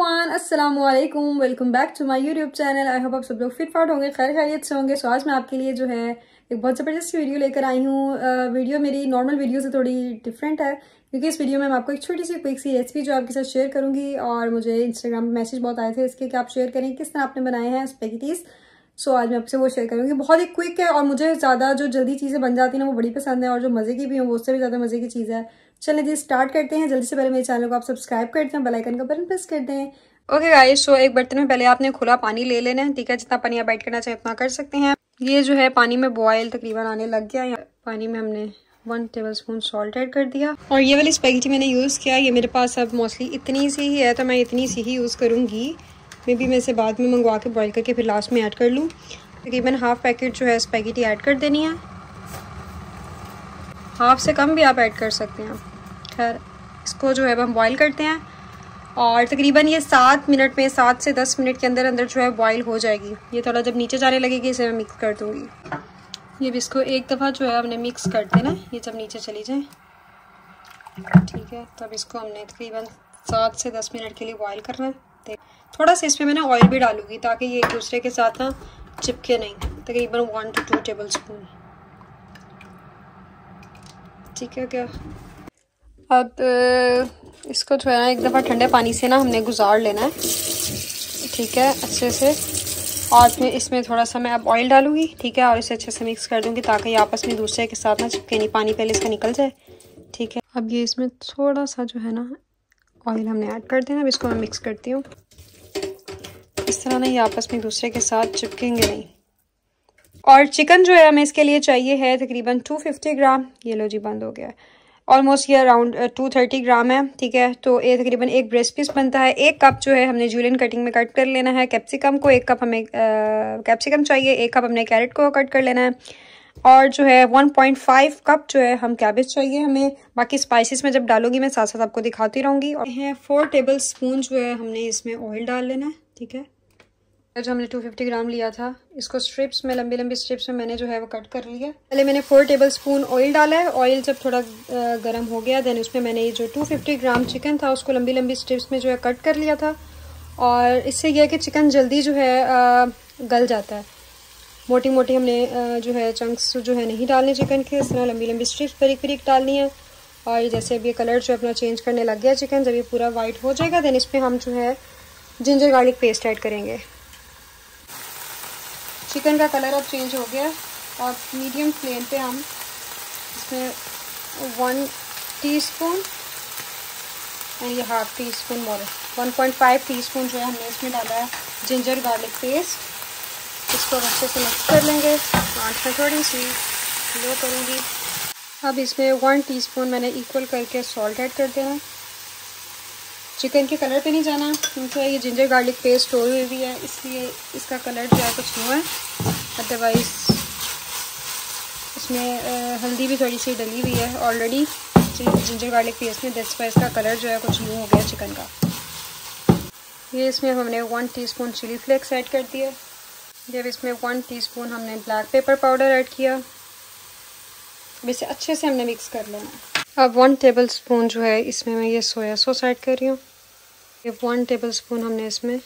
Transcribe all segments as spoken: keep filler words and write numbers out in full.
Everyone, अस्सलाम वालेकुम, welcome back to my YouTube channel. I hope आप सब लोग फिट फाट होंगे, खैर खैरियत से होंगे। सो आज मैं आपके लिए जो है एक बहुत ज़बरदस्त वीडियो लेकर आई हूँ। वीडियो मेरी नॉर्मल वीडियो से थोड़ी डिफरेंट है क्योंकि इस वीडियो में मैं आपको एक छोटी सी क्विक सी रेसिपी जो आपके साथ शेयर करूँगी। और मुझे इंस्टाग्राम पर मैसेज बहुत आए थे इसके कि आप शेयर करें किस तरह आपने बनाए हैं स्पैगेटीज़। सो आज मैं आपसे वो शेयर करूँगी। बहुत ही क्विक है और मुझे ज़्यादा जो जल्दी चीज़ें बन जाती हैं वो बड़ी पसंद है और जो मज़े की भी हैं वो उससे भी ज़्यादा मज़े की चीज़ है। चलिए जी स्टार्ट करते हैं। जल्दी से पहले मेरे चैनल को आप सब्सक्राइब कर दें, बेल आइकन का बटन प्रेस कर दें। ओके गाइस, सो एक बर्तन में पहले आपने खुला पानी ले लेना है, ठीक है। जितना पानी आप ऐड करना चाहें उतना कर सकते हैं। ये जो है पानी में बॉयल तकरीबन आने लग गया। पानी में हमने one tablespoon salt add कर दिया। और ये वाली स्पैगेटी मैंने यूज़ किया, ये मेरे पास अब मोस्टली इतनी सी ही है तो मैं इतनी सी ही यूज़ करूँगी। मे बी मैं इसे बाद में मंगवा के बॉयल करके फिर लास्ट में ऐड कर लूँ। तकरीबन हाफ पैकेट जो है स्पैगेटी ऐड कर देनी है, हाफ से कम भी आप ऐड कर सकते हैं। खैर इसको जो है हम बॉईल करते हैं और तकरीबन ये सात मिनट में सात से दस मिनट के अंदर अंदर जो है बॉईल हो जाएगी। ये थोड़ा जब नीचे जाने लगेगी इसे मैं मिक्स कर दूँगी। ये इसको एक दफ़ा जो है हमने मिक्स कर देना, ये जब नीचे चली जाए, ठीक है। तब इसको हमने तकरीबन सात से दस मिनट के लिए बॉईल करना है। थोड़ा सा इसमें मैंने ऑयल भी डालूंगी ताकि ये एक दूसरे के साथ ना चिपके नहीं। तकरीबन one two two tablespoon, ठीक है क्या। अब इसको जो है ना एक दफ़ा ठंडे पानी से ना हमने गुजार लेना है, ठीक है, अच्छे से। और फिर इसमें थोड़ा सा मैं अब ऑयल डालूंगी, ठीक है, और इसे अच्छे से मिक्स कर दूंगी ताकि ये आपस में दूसरे के साथ ना चिपके नहीं। पानी पहले इसका निकल जाए, ठीक है। अब ये इसमें थोड़ा सा जो है ना ऑयल हमने ऐड कर देना। अब इसको मैं मिक्स करती हूँ। इस तरह ना ये आपस में दूसरे के साथ चिपकेंगे नहीं। और चिकन जो है हमें इसके लिए चाहिए है तकरीबन टू फिफ्टी ग्राम। ये लो जी बंद हो गया। ऑलमोस्ट ये अराउंड टू थर्टी ग्राम है, ठीक है। तो ये तकरीबन एक ब्रेस्ट पीस बनता है। एक कप जो है हमने जूलियन कटिंग में कट कर लेना है कैप्सिकम को। एक कप हमें कैप्सिकम चाहिए। एक कप हमने कैरेट को कट कर लेना है। और जो है वन पॉइंट फाइव कप जो है हम कैबेज चाहिए हमें। बाकी स्पाइसेस में जब डालूंगी मैं साथ साथ आपको दिखाती रहूँगी। और है फोर टेबल स्पून जो है हमने इसमें ऑयल डाल लेना है, ठीक है। जो हमने टू फिफ्टी ग्राम लिया था इसको स्ट्रिप्स में, लंबी लंबी स्ट्रिप्स में मैंने जो है वो कट कर लिया। पहले मैंने फोर टेबल स्पून ऑयल डाला है। ऑयल जब थोड़ा गर्म हो गया देन उसमें मैंने ये जो टू फिफ्टी ग्राम चिकन था उसको लंबी लंबी स्ट्रिप्स में जो है कट कर लिया था। और इससे यह है कि चिकन जल्दी जो है आ, गल जाता है। मोटी मोटी हमने आ, जो है चंक्स जो है नहीं डालने चिकन के, इस तरह लंबी लंबी स्ट्रिप्स बरीक बरीक डालनी है। और जैसे अब ये कलर जो अपना चेंज करने लग गया चिकन, जब ये पूरा वाइट हो जाएगा देन इसमें हम जो है जिंजर गार्लिक पेस्ट ऐड करेंगे। चिकन का कलर अब चेंज हो गया और मीडियम फ्लेम पे हम इसमें वन टीस्पून एंड ये half teaspoon more one point five teaspoon जो है हमने इसमें डाला है जिंजर गार्लिक पेस्ट। इसको अच्छे से मिक्स कर लेंगे। आंच में थोड़ी सी लो करूँगी। अब इसमें वन टीस्पून मैंने इक्वल करके सॉल्ट ऐड कर देना। चिकन के कलर पे नहीं जाना क्योंकि ये जिंजर गार्लिक पेस्ट स्टोर हुई भी है इसलिए इसका कलर जो है कुछ यूँ है। अदरवाइज इसमें हल्दी भी थोड़ी सी डली हुई है ऑलरेडी जिंजर गार्लिक पेस्ट में, दैट्स वाई इसका कलर जो है कुछ यूँ हो गया चिकन का। ये इसमें हमने one teaspoon chilli flakes add कर दिया। जब इसमें वन टीस्पून हमने ब्लैक पेपर पाउडर ऐड किया। अब इसे अच्छे से हमने मिक्स कर लेना। अब वन टेबल स्पून जो है इसमें मैं ये सोया सॉस ऐड कर रही हूँ। वन टेबल स्पून हमने इसमें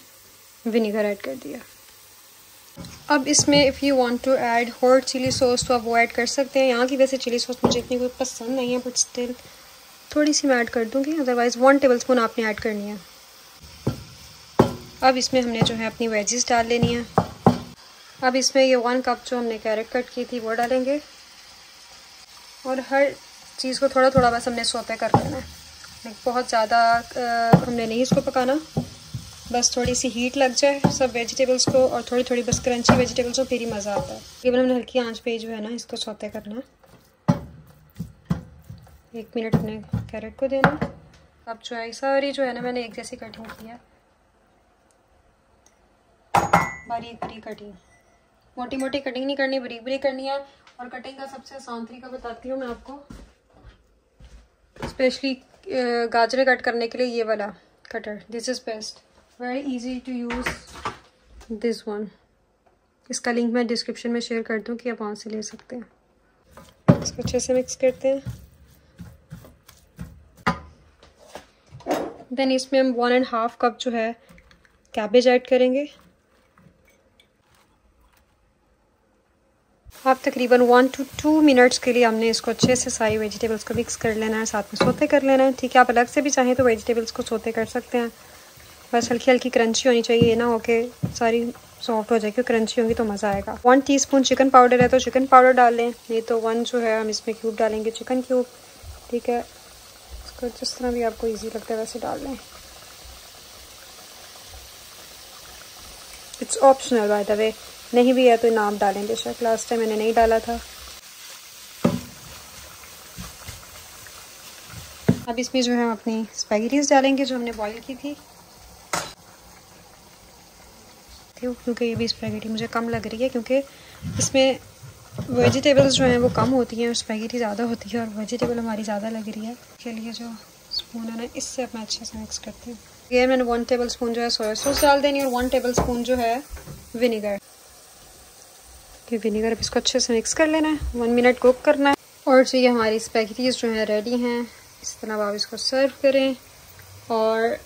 विनेगर ऐड कर दिया। अब इसमें if you want to add hot chilli sauce तो आप वो ऐड कर सकते हैं। यहाँ की वैसे चिली सॉस मुझे इतनी कोई पसंद नहीं है बट स्टिल थोड़ी सी मैं ऐड कर दूँगी। अदरवाइज़ वन टेबल स्पून आपने ऐड करनी है। अब इसमें हमने जो है अपनी वेजिस डाल लेनी है। अब इसमें ये वन कप जो हमने कैरेट कट की थी वो डालेंगे। और हर चीज़ को थोड़ा थोड़ा बस हमने सोते कर लेना है, बहुत ज़्यादा हमने नहीं इसको पकाना। बस थोड़ी सी हीट लग जाए सब वेजिटेबल्स को और थोड़ी थोड़ी बस क्रंची वेजिटेबल्स को, फिर ही मज़ा आता है। तकरीबन हमने हल्की आंच पे जो है ना इसको सौते करना है। एक मिनट हमने कैरेट को देना। अब जो है सारी जो है ना मैंने एक जैसी कटिंग की है, बारीक बारीक कटिंग, मोटी मोटी कटिंग नहीं करनी, बारीक बारीक करनी है। और कटिंग का सबसे आसान तरीका बताती हूँ मैं आपको, स्पेशली गाजरे कट करने के लिए ये वाला cutter, this is best, very easy to use this one. इसका लिंक मैं डिस्क्रिप्शन में शेयर कर दूँ कि आप वहाँ से ले सकते हैं। इसको अच्छे से मिक्स करते हैं। देन इसमें हम वन एंड हाफ कप जो है कैबेज ऐड करेंगे। अब तकरीबन वन टू टू मिनट्स के लिए हमने इसको अच्छे से सारी वेजिटेबल्स को मिक्स कर लेना है, साथ में सोते कर लेना है। ठीक है, आप अलग से भी चाहें तो वेजिटेबल्स को सोते कर सकते हैं। बस हल्की हल्की क्रंची होनी चाहिए, ये ना हो के सारी सॉफ्ट हो जाएगी, क्रंची होगी तो मज़ा आएगा। वन टीस्पून चिकन पाउडर है तो चिकन पाउडर डाल लें, नहीं तो वन जो है हम इसमें क्यूब डालेंगे, चिकन क्यूब। ठीक है, इसको जिस तरह भी आपको ईजी लगता है वैसे डाल लें। It's optional by the way, नहीं भी है तो ना आप डालें बेशक, लास्ट टाइम मैंने नहीं डाला था। अब इसमें जो है हम अपनी स्पैगेटीज डालेंगे जो हमने बॉईल की थी, क्योंकि ये भी स्पैगेटी मुझे कम लग रही है, क्योंकि इसमें वेजिटेबल्स जो हैं वो कम होती हैं और स्पैगेटी ज़्यादा होती है और वेजिटेबल हमारी ज़्यादा लग रही है। इसके लिए जो स्पून है ना, इससे अब मैं अच्छे से मिक्स करती हूँ। ये मैंने वन टेबल स्पून जो है सोया सॉस डाल देनी और वन टेबल स्पून जो है विनेगर। ये विनेगर अब इसको अच्छे से मिक्स कर लेना है, वन मिनट कुक करना है और जो ये हमारी स्पैगेटीज जो है रेडी हैं। इस तरह आप इसको सर्व करें और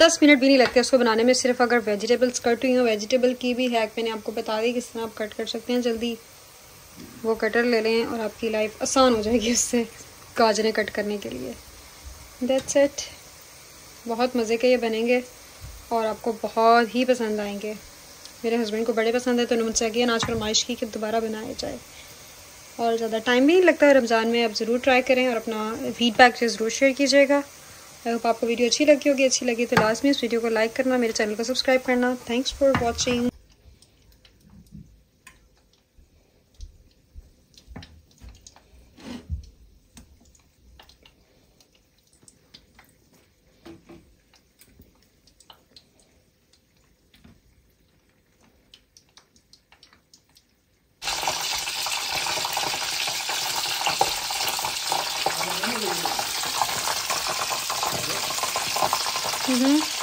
दस मिनट भी नहीं लगते उसको बनाने में, सिर्फ अगर वेजिटेबल्स कट हुई हो। वेजिटेबल की भी हैक मैंने आपको बता दी किस तरह आप कट कर सकते हैं, जल्दी वो कटर ले लें और आपकी लाइफ आसान हो जाएगी उससे गाजरें कट करने के लिए। दैट्स इट, बहुत मज़े के ये बनेंगे और आपको बहुत ही पसंद आएंगे। मेरे हस्बैंड को बड़े पसंद है तो उन्होंने मुझसे अगेन आज फरमाइश की कि दोबारा बनाया जाए और ज़्यादा टाइम भी नहीं लगता है रमज़ान में। आप ज़रूर ट्राई करें और अपना फीडबैक से ज़रूर शेयर कीजिएगा। आई होप आपको वीडियो अच्छी लगी होगी, अच्छी लगी तो लास्ट में इस वीडियो को लाइक करना, मेरे चैनल को सब्सक्राइब करना। Thanks for watching. Mm-hmm.